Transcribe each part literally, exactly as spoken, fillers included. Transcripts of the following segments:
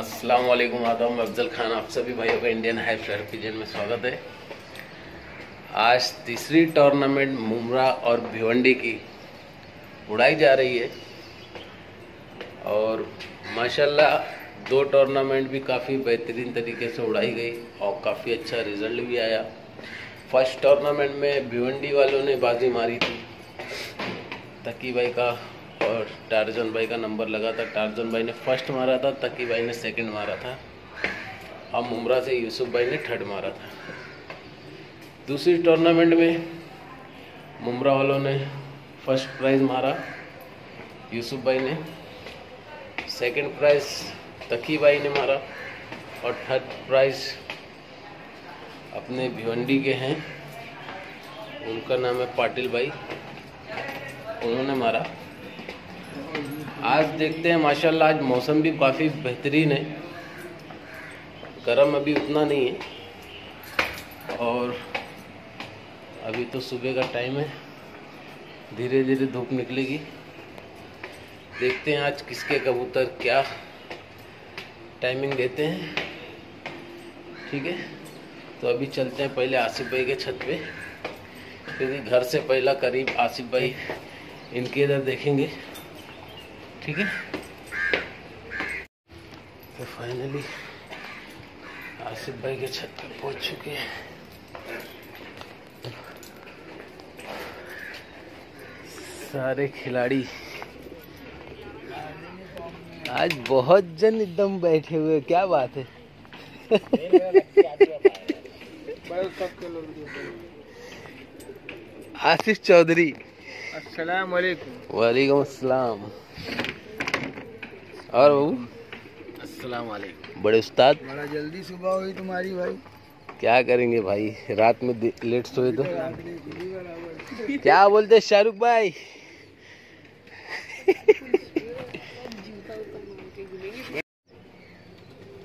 अस्सलाम वालेकुम आदाब। मैं अफजल खान, आप सभी भाइयों का इंडियन हाई फ्लायर पिजन में स्वागत है। आज तीसरी टूर्नामेंट मुम्ब्रा और भिवंडी की उड़ाई जा रही है और माशाल्लाह दो टूर्नामेंट भी काफ़ी बेहतरीन तरीके से उड़ाई गई और काफ़ी अच्छा रिजल्ट भी आया। फर्स्ट टूर्नामेंट में भिवंडी वालों ने बाजी मारी थी, तक्की भाई का और टार्जन भाई का नंबर लगा था। टार्जन भाई ने फर्स्ट मारा था, तक्की भाई ने सेकंड मारा था और मुम्ब्रा से यूसुफ भाई ने थर्ड मारा था। दूसरी टूर्नामेंट में मुम्ब्रा वालों ने फर्स्ट प्राइज़ मारा, यूसुफ भाई ने सेकंड प्राइज़ तक्की भाई ने मारा और थर्ड प्राइज़ अपने भिवंडी के हैं, उनका नाम है पाटिल भाई, उन्होंने मारा। आज देखते हैं, माशाल्लाह आज मौसम भी काफ़ी बेहतरीन है, गर्म अभी उतना नहीं है और अभी तो सुबह का टाइम है, धीरे धीरे धूप निकलेगी। देखते हैं आज किसके कबूतर क्या टाइमिंग देते हैं। ठीक है, तो अभी चलते हैं पहले आसिफ भाई के छत पे, क्योंकि घर से पहला करीब आसिफ भाई इनके इधर देखेंगे। ठीक है, तो फाइनली आसिफ भाई के छत पर पहुंच चुके हैं। सारे खिलाड़ी आज बहुत जन एकदम बैठे हुए, क्या बात है। आशीष चौधरी, अस्सलाम वालेकुम। वालेकुम अस्सलाम। और बाबू, अस्सलाम वालेकुम। बड़े उस्ताद, बड़ा जल्दी सुबह हुई तुम्हारी भाई। क्या करेंगे भाई, रात में लेट सोए तो क्या बोलते शाहरुख भाई।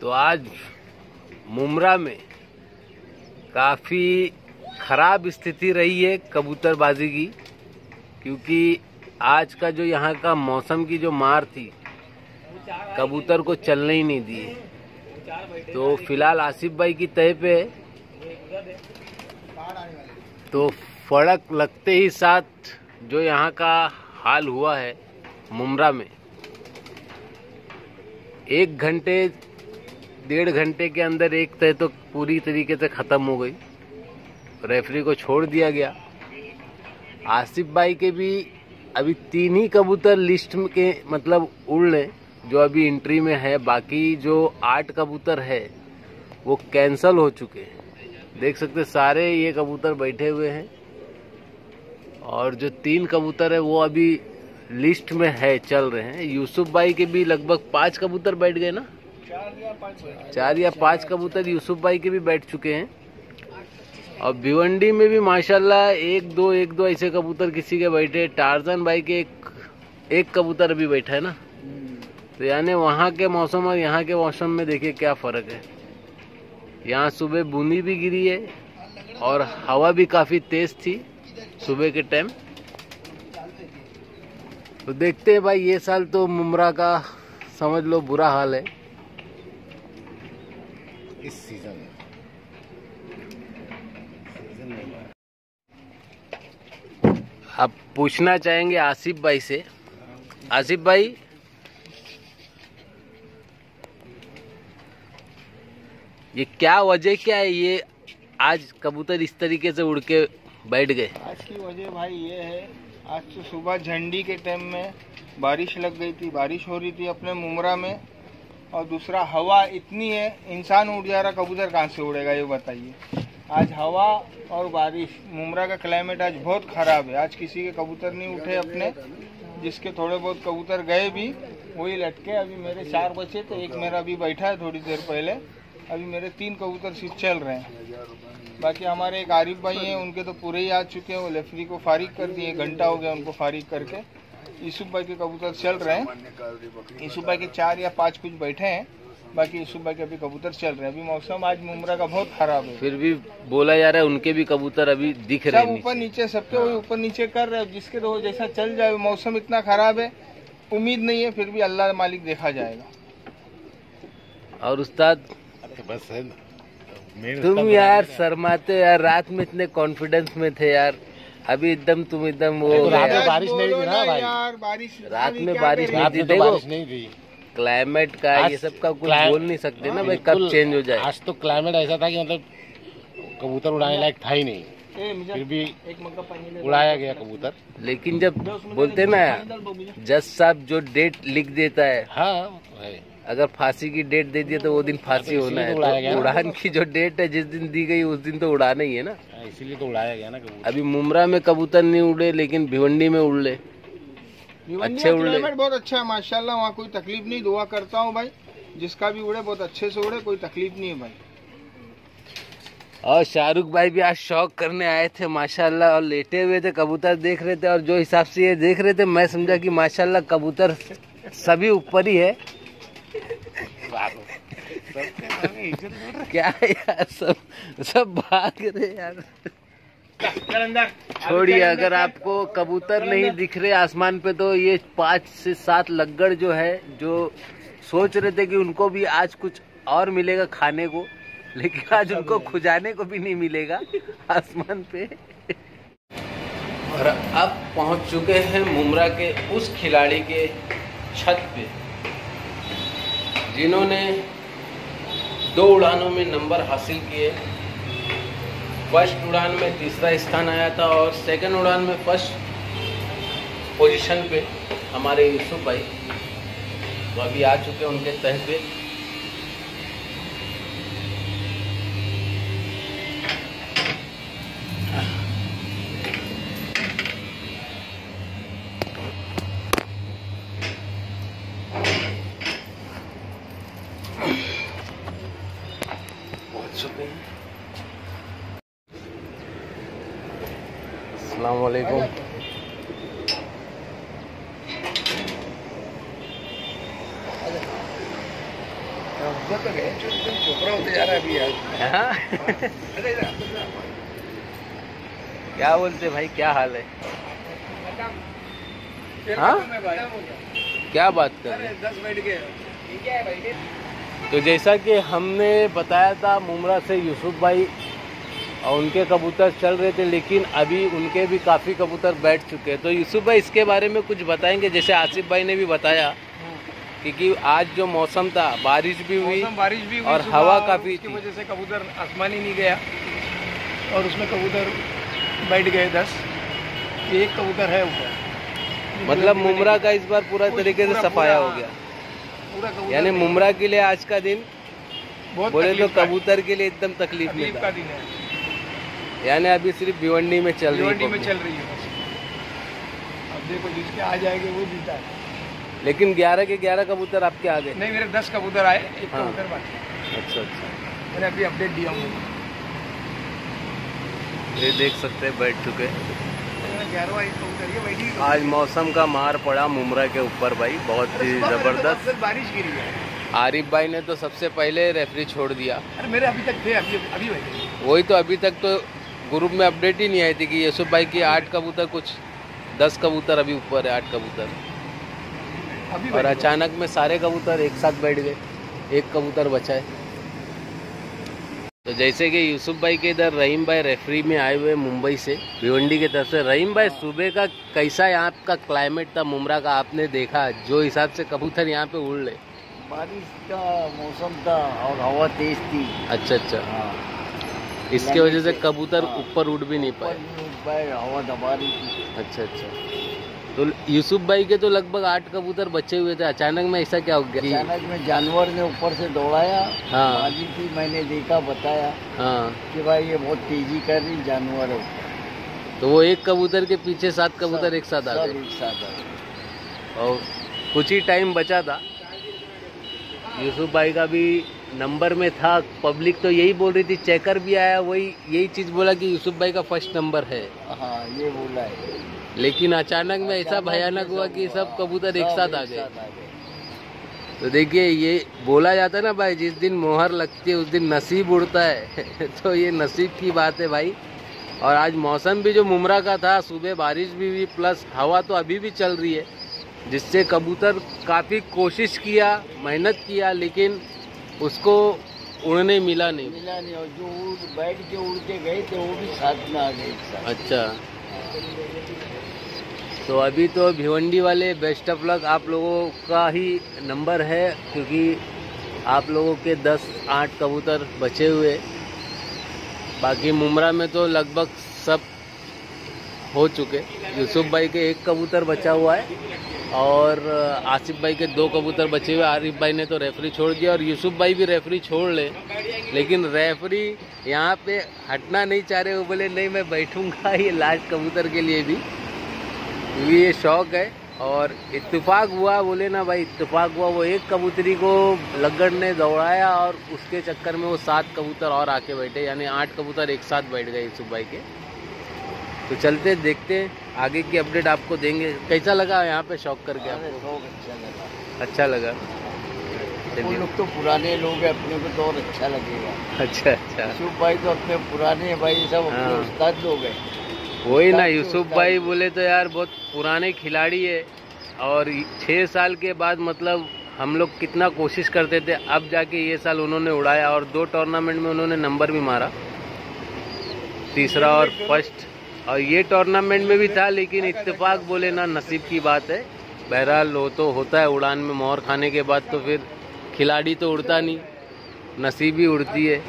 तो आज मुम्ब्रा में काफ़ी ख़राब स्थिति रही है कबूतरबाजी की, क्योंकि आज का जो यहाँ का मौसम की जो मार थी, कबूतर को चलने ही नहीं दिए। तो फिलहाल आसिफ भाई की तय पे है, तो फड़क लगते ही साथ जो यहाँ का हाल हुआ है मुम्ब्रा में, एक घंटे डेढ़ घंटे के अंदर एक तय तो पूरी तरीके से ख़त्म हो गई, रेफरी को छोड़ दिया गया। आसिफ भाई के भी अभी तीन ही कबूतर लिस्ट के मतलब उड़ लें जो अभी एंट्री में है, बाकी जो आठ कबूतर है वो कैंसल हो चुके हैं। देख सकते सारे ये कबूतर बैठे हुए हैं और जो तीन कबूतर है वो अभी लिस्ट में है, चल रहे हैं। यूसुफ भाई के भी लगभग पांच कबूतर बैठ गए ना, चार या पांच चार या पांच कबूतर यूसुफ भाई के भी बैठ चुके हैं। और भिवंडी में भी माशाल्लाह एक दो एक दो ऐसे कबूतर किसी के बैठे। टार्जन भाई के एक एक कबूतर अभी बैठा है ना, तो यानी वहाँ के मौसम और यहाँ के मौसम में देखिए क्या फ़र्क है। यहाँ सुबह बूंदी भी गिरी है और हवा भी काफ़ी तेज़ थी सुबह के टाइम। तो देखते हैं भाई, ये साल तो मुम्ब्रा का समझ लो बुरा हाल है इस सीज़न में। अब पूछना चाहेंगे आसिफ भाई से। आसिफ भाई, ये क्या वजह क्या है, ये आज कबूतर इस तरीके से उड़ के बैठ गए? आज की वजह भाई ये है, आज तो सुबह झंडी के टाइम में बारिश लग गई थी, बारिश हो रही थी अपने मुम्ब्रा में, और दूसरा हवा इतनी है, इंसान उड़ जा रहा, कबूतर कहाँ से उड़ेगा ये बताइए। आज हवा और बारिश, मुम्ब्रा का क्लाइमेट आज बहुत ख़राब है। आज किसी के कबूतर नहीं उठे अपने, जिसके थोड़े बहुत कबूतर गए भी वही लटके। अभी मेरे चार बचे, तो एक मेरा अभी बैठा है थोड़ी देर पहले। अभी मेरे तीन कबूतर सिर्फ चल रहे हैं, बाकी हमारे एक आरिफ भाई हैं, उनके तो पूरे ही आ चुके हैं, वो रेफरी को फारिग कर दिए, घंटा हो गया उनको फारिग करके। यूसुफ भाई के कबूतर चल रहे हैं, यूसुफ भाई के चार या पाँच कुछ बैठे हैं, बाकी सुबह के अभी कबूतर चल रहे हैं। अभी मौसम आज मुम्ब्रा का बहुत खराब है। फिर भी बोला जा रहा है उनके भी कबूतर अभी दिख रहे हैं ऊपर नीचे, सबके वही ऊपर नीचे कर रहे हैं, जिसके तो जैसा चल जाए। मौसम इतना खराब है, उम्मीद नहीं है, फिर भी अल्लाह मालिक देखा जाएगा। और उस्ताद बस तुम यार शर्माते यार, रात में इतने कॉन्फिडेंस में थे यार, अभी एकदम तुम एकदम वो रात में बारिश नहीं थी ना भाई, रात में बारिश नहीं थी, बारिश नहीं थी, क्लाइमेट का ये सब का कुछ बोल नहीं सकते ना भाई, कब चेंज हो जाए। आज तो क्लाइमेट ऐसा था कि मतलब कबूतर उड़ाने लायक था ही नहीं, फिर भी उड़ाया गया कबूतर। लेकिन जब बोलते ना जज साहब जो डेट लिख देता है, हाँ अगर फांसी की डेट दे दी तो वो दिन फांसी होना है, तो उड़ान की जो डेट है जिस दिन दी गई उस दिन तो उड़ाना ही है ना, इसीलिए तो उड़ाया गया ना। अभी मुमरा में कबूतर नहीं उड़े लेकिन भिवंडी में उड़ ले, अच्छे उड़ ले, बहुत अच्छा है माशाल्लाह, वहाँ कोई तकलीफ नहीं। दुआ करता हूँ भाई जिसका भी उड़े बहुत अच्छे से उड़े, कोई तकलीफ नहीं है भाई। और शाहरुख भाई भी आज शौक करने आए थे माशाल्लाह, और लेटे हुए थे, कबूतर देख रहे थे, और जो हिसाब से ये देख रहे थे मैं समझा कि माशाल्लाह कबूतर सभी ऊपर ही है। क्या यार सब सब भाग रहे यार। छोड़िए, अगर आपको कबूतर नहीं दिख रहे आसमान पे तो ये पाँच से सात लग्गड़ जो है, जो सोच रहे थे कि उनको भी आज कुछ और मिलेगा खाने को, लेकिन आज उनको खुजाने को भी नहीं मिलेगा आसमान पे। और अब पहुंच चुके हैं मुमरा के उस खिलाड़ी के छत पे जिन्होंने दो उड़ानों में नंबर हासिल किए। फर्स्ट उड़ान में तीसरा स्थान आया था और सेकंड उड़ान में फर्स्ट पोजीशन पे हमारे यूसुफ भाई, तो अभी आ चुके हैं उनके तह पे। Assalamualaikum। क्या बोलते भाई, क्या हाल है? हाँ क्या बात कर रहे हैं। तो जैसा कि हमने बताया था मुमरा से यूसुफ भाई और उनके कबूतर चल रहे थे, लेकिन अभी उनके भी काफ़ी कबूतर बैठ चुके हैं। तो यूसुफ भाई इसके बारे में कुछ बताएंगे, जैसे आसिफ भाई ने भी बताया क्योंकि आज जो मौसम था बारिश भी हुई, बारिश भी हुई और हवा काफ़ी, इसकी वजह से कबूतर आसमान ही नहीं गया और उसमें कबूतर बैठ गए दस, एक कबूतर है ऊपर। मतलब मुमरा का इस बार पूरा तरीके से सफाया हो गया, यानी मुमरा के लिए आज का दिन बोले तो कबूतर के लिए एकदम तकलीफ का दिन है, यानी अभी सिर्फ भिवंडी में चल रही है में चल रही है अब देखो जिसके आ जाएंगे वो जीता है। लेकिन ग्यारह के ग्यारह कबूतर आपके आ गए? नहीं, मेरे दस कबूतर आए, एक हाँ। कबूतर बाकी। अच्छा अच्छा, मैंने अभी अपडेट दिया हूँ, ये देख सकते हैं बैठ चुके ग्यारह। आज मौसम का मार पड़ा मुमरा के ऊपर भाई, बहुत ही जबरदस्त बारिश गिरी है। आरिफ भाई ने तो सबसे पहले रेफरी छोड़ दिया। अरे मेरे अभी तक थे, अभी अभी वही तो अभी तक तो ग्रुप में अपडेट ही नहीं आई थी कि यूसुफ भाई की आठ कबूतर, कुछ दस कबूतर अभी ऊपर है, आठ कबूतर, और अचानक में सारे कबूतर एक साथ बैठ गए, एक कबूतर बचा है। तो जैसे कि यूसुफ भाई के इधर रहीम भाई रेफरी में आए हुए मुंबई से, भिवंडी की तरफ से। रहीम भाई, सुबह का कैसा यहाँ का क्लाइमेट था मुमरा का, आपने देखा जो हिसाब से कबूतर यहाँ पे उड़ रहे? बारिश का मौसम था और हवा तेज थी। अच्छा अच्छा, हाँ। इसके वजह से कबूतर ऊपर उड़ भी नहीं पाए, हवा दबा रही थी। अच्छा अच्छा, तो यूसुफ भाई के तो लगभग आठ कबूतर बचे हुए थे, अचानक में ऐसा क्या हो गया? अचानक में जानवर ने ऊपर से दौड़ाया, हाँ बाजी थी, मैंने देखा बताया हाँ कि भाई ये बहुत तेजी कर रही जानवर है, तो वो एक कबूतर के पीछे सात कबूतर एक साथ आ गए, एक साथ आ गए और कुछ ही टाइम बचा था। यूसुफ भाई का भी नंबर में था, पब्लिक तो यही बोल रही थी, चेकर भी आया वही यही चीज़ बोला कि यूसुफ भाई का फर्स्ट नंबर है, हाँ ये बोला है। लेकिन अचानक में ऐसा भयानक हुआ कि सब कबूतर एक साथ आ गए। तो देखिए ये बोला जाता है ना भाई, जिस दिन मोहर लगती है उस दिन नसीब उड़ता है तो ये नसीब की बात है भाई। और आज मौसम भी जो मुमरा का था, सुबह बारिश भी हुई प्लस हवा तो अभी भी चल रही है, जिससे कबूतर काफ़ी कोशिश किया, मेहनत किया, लेकिन उसको उड़ने मिला नहीं मिला नहीं और जो उड़ बैठ के उड़ के गए थे वो भी साथ में आ गए। अच्छा, तो अभी तो भिवंडी वाले बेस्ट ऑफ लक, आप लोगों का ही नंबर है क्योंकि आप लोगों के दस आठ कबूतर बचे हुए, बाकी मुमरा में तो लगभग सब हो चुके। यूसुफ भाई के एक कबूतर बचा हुआ है और आसिफ भाई के दो कबूतर बचे हुए। आरिफ भाई ने तो रेफरी छोड़ दिया और यूसुफ भाई भी रेफरी छोड़ ले, लेकिन रेफरी यहाँ पे हटना नहीं चाह रहे। वो बोले नहीं मैं बैठूंगा ये लास्ट कबूतर के लिए भी, ये शौक है। और इत्तेफाक हुआ, बोले ना भाई इत्तेफाक हुआ, वो एक कबूतरी को लग्गड़ ने दौड़ाया और उसके चक्कर में वो सात कबूतर और आके बैठे, यानी आठ कबूतर एक साथ बैठ गए यूसुफ भाई के। तो चलते देखते आगे की अपडेट आपको देंगे। कैसा लगा यहाँ पे शौक करके आपको? अच्छा लगा, अच्छा लगा। वो लोग तो पुराने लोग हैं, अपने को तो और अच्छा लगेगा। अच्छा अच्छा, यूसुफ भाई तो अपने पुराने भाई सब अपने हाँ। उस्ताद लोग हैं, वही ना। यूसुफ भाई बोले तो यार बहुत पुराने खिलाड़ी है और छः साल के बाद मतलब हम लोग कितना कोशिश करते थे, अब जाके ये साल उन्होंने उड़ाया और दो टूर्नामेंट में उन्होंने नंबर भी मारा, तीसरा और फर्स्ट, और ये टूर्नामेंट में भी था। लेकिन इत्तेफाक बोले ना नसीब की बात है, बहरहाल हो तो होता है। उड़ान में मोहर खाने के बाद तो फिर खिलाड़ी तो उड़ता नहीं, नसीब ही उड़ती है।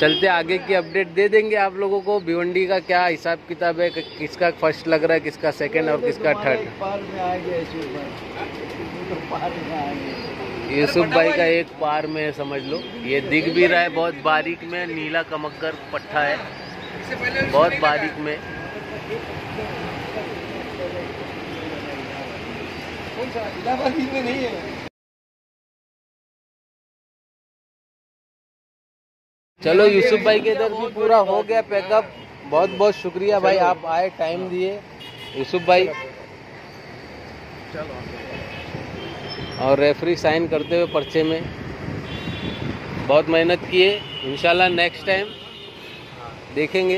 चलते आगे की अपडेट दे देंगे आप लोगों को, भिवंडी का क्या हिसाब किताब है, किसका फर्स्ट लग रहा है, किसका सेकंड और किसका थर्ड। यूसुफ भाई का एक पार में है समझ लो, ये दिख भी रहा है बहुत बारीक में, नीला कमक्कर पट्ठा है बहुत बारीक में। में नहीं है। चलो यूसुफ भाई के इधर भी पूरा हो गया पैकअप। बहुत बहुत शुक्रिया भाई, आप आए टाइम दिए यूसुफ भाई। और रेफरी साइन करते हुए पर्चे में बहुत मेहनत किए। इंशाल्लाह नेक्स्ट टाइम देखेंगे।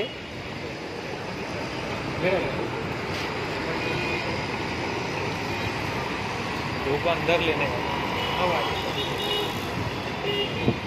अंदर लेने